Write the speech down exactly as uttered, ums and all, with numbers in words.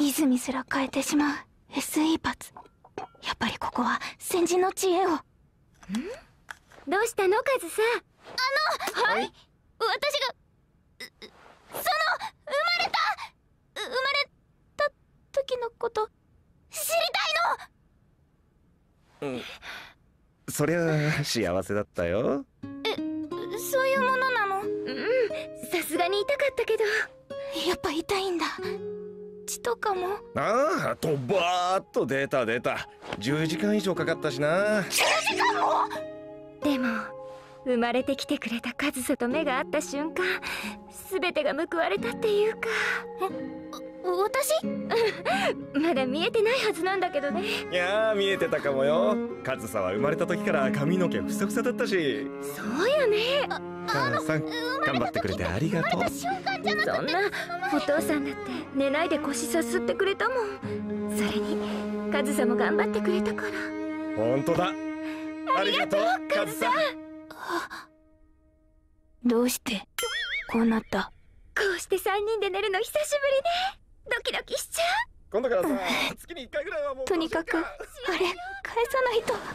泉すら変えてしまう エスイー 発。やっぱりここは先人の知恵を。ん？どうしたのカズさん。あの、はい、私がその生まれた生まれた時のこと知りたいの。うん、そりゃあ幸せだったよ。え、そういうものなの？うん、さすがに痛かったけど。やっぱ痛いんだ。血とかも。ああ、とばーっと出た出た。じゅうじかん以上かかったしな。じゅうじかんも。でも生まれてきてくれたカズサと目が合った瞬間、全てが報われたっていうか。私まだ見えてないはずなんだけどね。いやー、見えてたかもよ。カズサは生まれた時から髪の毛ふさふさだったし。そうよね。母さん頑張ってくれてありがとう。そんなお父さんだって寝ないで腰さすってくれたもん。それにカズサも頑張ってくれたから。本当だ、ありがとうカズサ。どうしてこうなった？こうしてさんにんで寝るの久しぶりね。ドキドキしちゃう。今度からさ、月にいっかいぐらいはもう。とにかくあれ返さないと。